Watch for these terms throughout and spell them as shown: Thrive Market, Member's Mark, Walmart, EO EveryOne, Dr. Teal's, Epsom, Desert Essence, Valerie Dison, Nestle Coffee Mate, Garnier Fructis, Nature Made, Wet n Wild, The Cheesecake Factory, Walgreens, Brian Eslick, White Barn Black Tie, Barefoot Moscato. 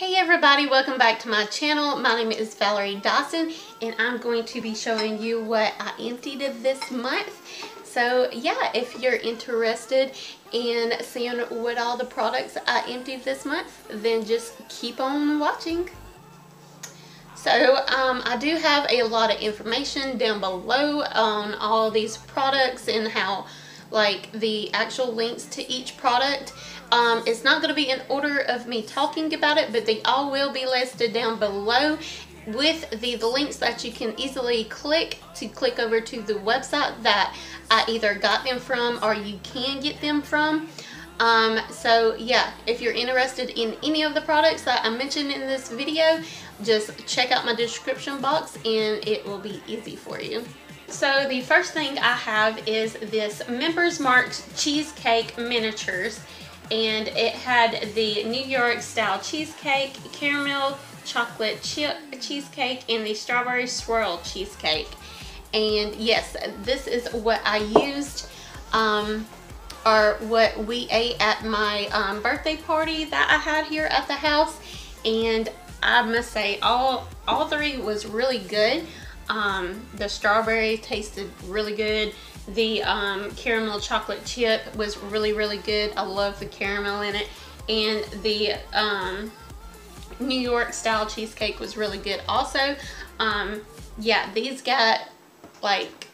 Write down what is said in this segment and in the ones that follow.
Hey everybody, welcome back to my channel. My name is Valerie Dison and I'm going to be showing you what I emptied this month. So yeah, if you're interested in seeing what all the products I emptied this month, then just keep on watching. So I do have a lot of information down below on all these products and how like the actual links to each product. It's not going to be in order of me talking about it, but they all will be listed down below with the links that you can easily click to click over to the website that I either got them from or you can get them from. So yeah, if you're interested in any of the products that I mentioned in this video, just check out my description box and it will be easy for you. So the first thing I have is this Member's Mark Cheesecake Miniatures, and it had the New York style cheesecake, caramel chocolate chip cheesecake, and the strawberry swirl cheesecake. And yes, this is what I used or what we ate at my birthday party that I had here at the house, and I must say all three was really good. The strawberry tasted really good. The caramel chocolate chip was really good. I love the caramel in it. And the New York style cheesecake was really good also. Yeah, these got like,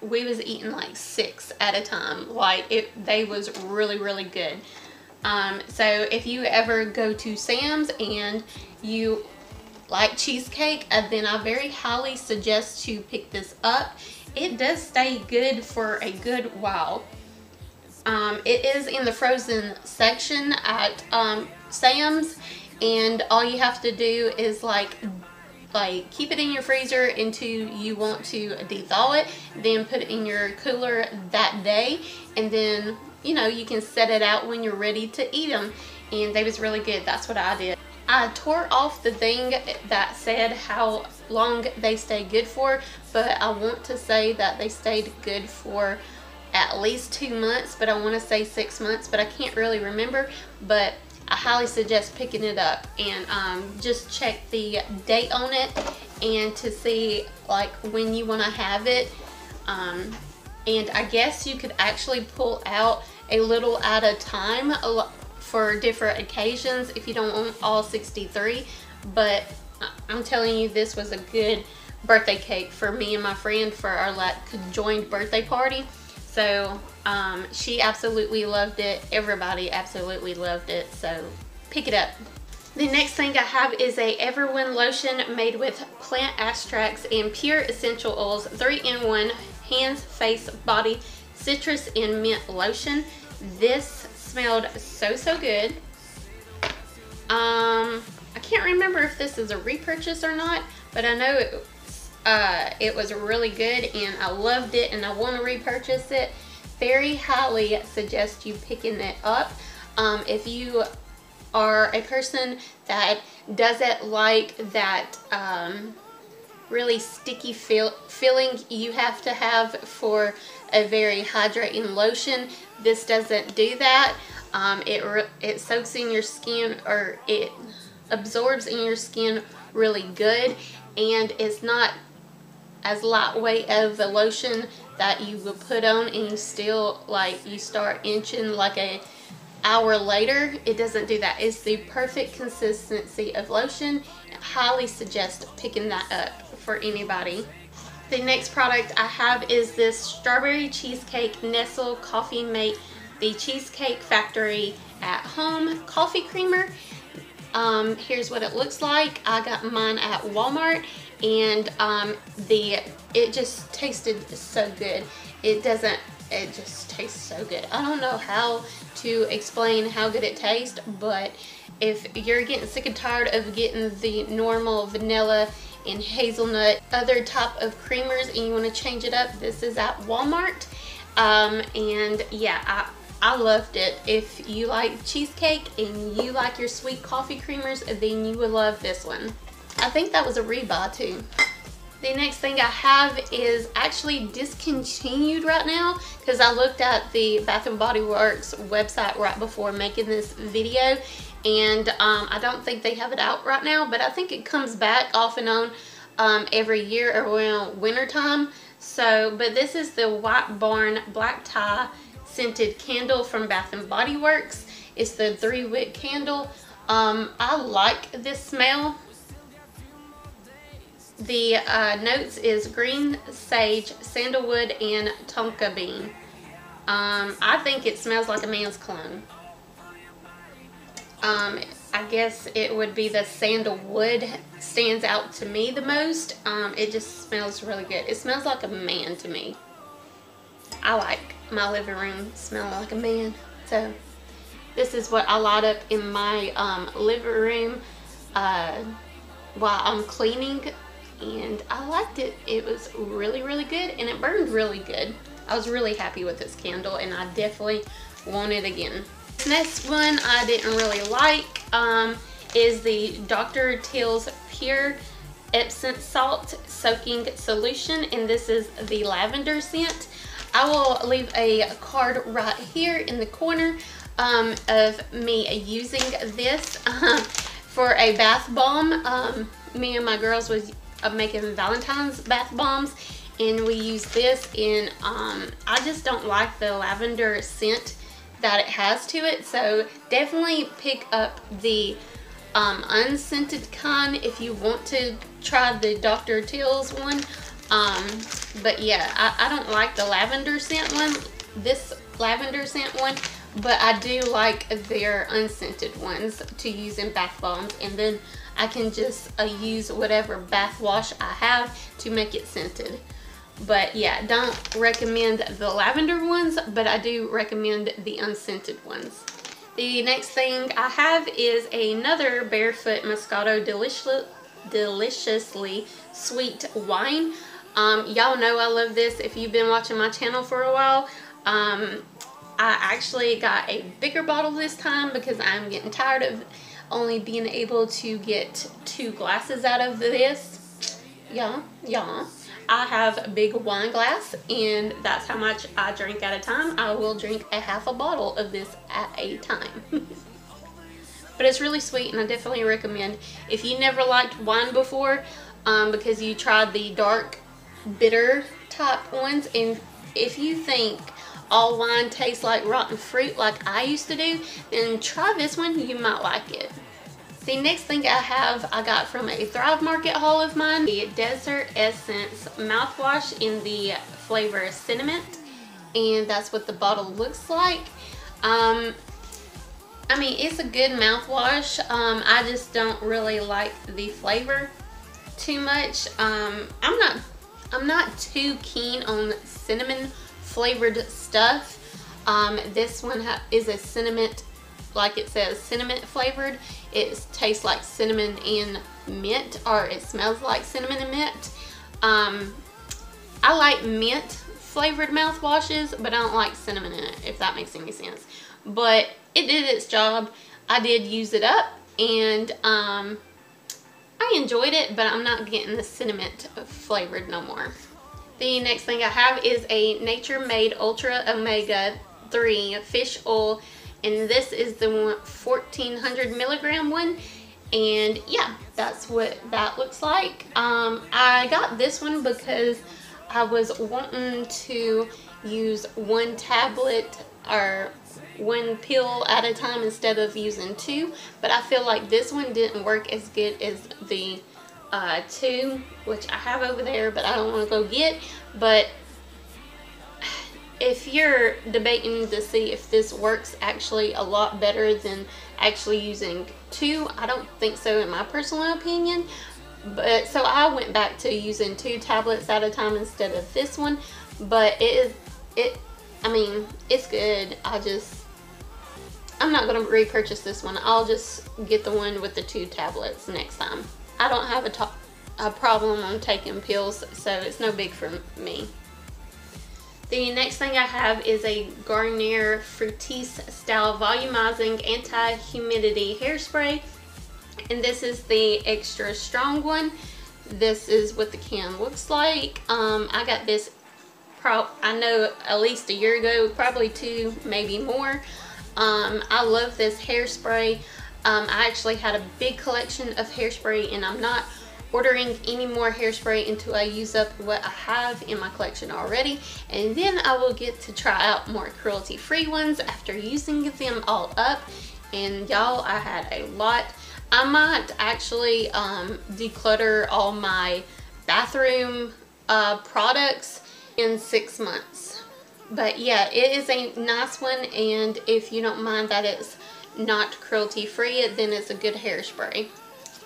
we was eating like 6 at a time. Like they was really good. So if you ever go to Sam's and you like cheesecake, then I very highly suggest to pick this up. It does stay good for a good while. It is in the frozen section at Sam's, and all you have to do is like keep it in your freezer until you want to thaw it, then put it in your cooler that day, and then you know you can set it out when you're ready to eat them. And they was really good. That's what I did. I tore off the thing that said how long they stay good for, but I want to say that they stayed good for at least 2 months, but I want to say 6 months, but I can't really remember. But I highly suggest picking it up and just check the date on it and to see like when you want to have it. And I guess you could actually pull out a little at a time for different occasions if you don't want all 63, but I'm telling you, this was a good birthday cake for me and my friend for our like conjoined birthday party. So she absolutely loved it. Everybody absolutely loved it. So pick it up. The next thing I have is a EveryOne lotion made with plant extracts and pure essential oils, 3-in-1 hands, face, body, citrus and mint lotion. This smelled so good. I can't remember if this is a repurchase or not, but I know it was really good and I loved it and I want to repurchase it. Very highly suggest you picking it up. If you are a person that doesn't like that really sticky feeling you have to have for a very hydrating lotion, this doesn't do that. It soaks in your skin, or it absorbs in your skin really good, and it's not as lightweight of a lotion that you will put on and you still like you start itching like an hour later. It doesn't do that. It's the perfect consistency of lotion. I highly suggest picking that up for anybody. The next product I have is this Strawberry Cheesecake Nestle Coffee Mate, the Cheesecake Factory at Home Coffee Creamer. Here's what it looks like. I got mine at Walmart, and it just tasted so good. It just tastes so good. I don't know how to explain how good it tastes, but if you're getting sick and tired of getting the normal vanilla and hazelnut, other type of creamers, and you want to change it up, this is at Walmart. And yeah, I loved it. If you like cheesecake and you like your sweet coffee creamers, then you would love this one. I think that was a rebuy too. The next thing I have is actually discontinued right now because I looked at the Bath & Body Works website right before making this video, and I don't think they have it out right now, but I think it comes back off and on every year around winter time. So, but this is the White Barn Black Tie scented candle from Bath & Body Works. It's the 3-wick candle. I like this smell. The notes is green sage, sandalwood, and tonka bean. I think it smells like a man's cologne. I guess it would be the sandalwood stands out to me the most. It just smells really good. It smells like a man to me. I like my living room smelling like a man. So this is what I light up in my living room while I'm cleaning, and I liked it. It was really, really good, and it burned really good. I was really happy with this candle, and I definitely want it again. Next one I didn't really like is the Dr. Teal's Pure Epsom Salt Soaking Solution, and this is the lavender scent. I will leave a card right here in the corner of me using this for a bath bomb. Me and my girls was making Valentine's bath bombs, and we use this, and I just don't like the lavender scent that it has to it. So definitely pick up the unscented kind if you want to try the Dr. Teal's one. But yeah, I don't like the lavender scent one, this lavender scent one, but I do like their unscented ones to use in bath bombs, and then I can just use whatever bath wash I have to make it scented. But yeah, don't recommend the lavender ones, but I do recommend the unscented ones. The next thing I have is another Barefoot Moscato Deliciously Sweet Wine. Y'all know I love this if you've been watching my channel for a while. I actually got a bigger bottle this time because I'm getting tired of only being able to get 2 glasses out of this. Yeah. I have a big wine glass, and that's how much I drink at a time. I will drink a half a bottle of this at a time. But it's really sweet, and I definitely recommend if you never liked wine before, because you tried the dark, bitter type ones, and if you think all wine tastes like rotten fruit like I used to do, then try this one, you might like it. The next thing I got from a Thrive Market haul of mine, the Desert Essence mouthwash in the flavor cinnamon, and that's what the bottle looks like. I mean, it's a good mouthwash. I just don't really like the flavor too much. I'm not too keen on cinnamon flavored stuff. This one is a cinnamon, like it says, cinnamon flavored. It tastes like cinnamon and mint, or it smells like cinnamon and mint. I like mint flavored mouthwashes, but I don't like cinnamon in it, if that makes any sense. But it did its job. I did use it up, and I enjoyed it, but I'm not getting the cinnamon flavored no more. The next thing I have is a Nature Made Ultra Omega 3 Fish Oil, and this is the 1400 milligram one, and yeah, that's what that looks like. I got this one because I was wanting to use 1 tablet or 1 pill at a time instead of using 2, but I feel like this one didn't work as good as the 2, which I have over there, but I don't want to go get. But if you're debating to see if this works actually a lot better than actually using 2, I don't think so in my personal opinion. But so I went back to using 2 tablets at a time instead of this one. But I mean, it's good. I'm not going to repurchase this one. I'll just get the one with the 2 tablets next time. I don't have a problem on taking pills, so it's no big for me. The next thing I have is a Garnier Fructis Style Volumizing Anti-Humidity Hairspray, and this is the extra strong one. This is what the can looks like. I got this, I know, at least a year ago, probably 2, maybe more. I love this hairspray. I actually had a big collection of hairspray, and I'm not ordering any more hairspray until I use up what I have in my collection already, and then I will get to try out more cruelty-free ones after using them all up. And y'all, I had a lot. I might actually declutter all my bathroom products in 6 months. But yeah, it is a nice one, and if you don't mind that it's not cruelty free, then it's a good hairspray.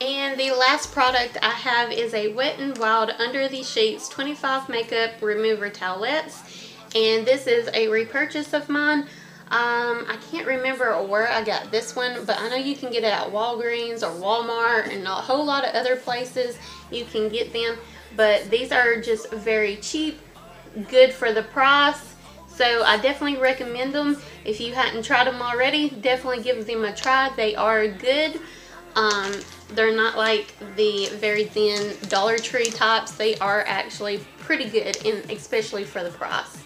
And the last product I have is a Wet n Wild Under the Sheets 25 Makeup Remover Towelettes, and this is a repurchase of mine. I can't remember where I got this one, but I know you can get it at Walgreens or Walmart and a whole lot of other places you can get them, but these are just very cheap, good for the price, so I definitely recommend them. If you hadn't tried them already, definitely give them a try. They are good. They're not like the very thin Dollar Tree types. They are actually pretty good, and especially for the price.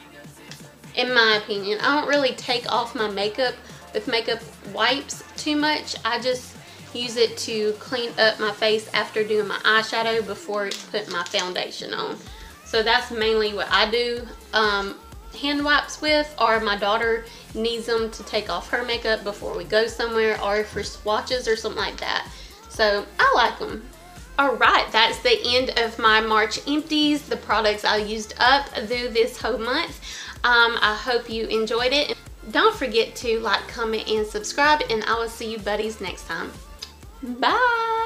In my opinion, I don't really take off my makeup with makeup wipes too much. I just use it to clean up my face after doing my eyeshadow before I put my foundation on. So that's mainly what I do hand wipes with, or my daughter needs them to take off her makeup before we go somewhere or for swatches or something like that. So I like them. Alright, that's the end of my March empties, the products I used up through this whole month. I hope you enjoyed it. Don't forget to like, comment, and subscribe, and I will see you buddies next time. Bye!